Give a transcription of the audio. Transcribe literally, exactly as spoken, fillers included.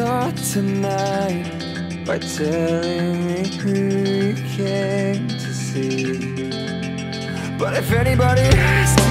start tonight by telling me who you came to see. But if anybody asks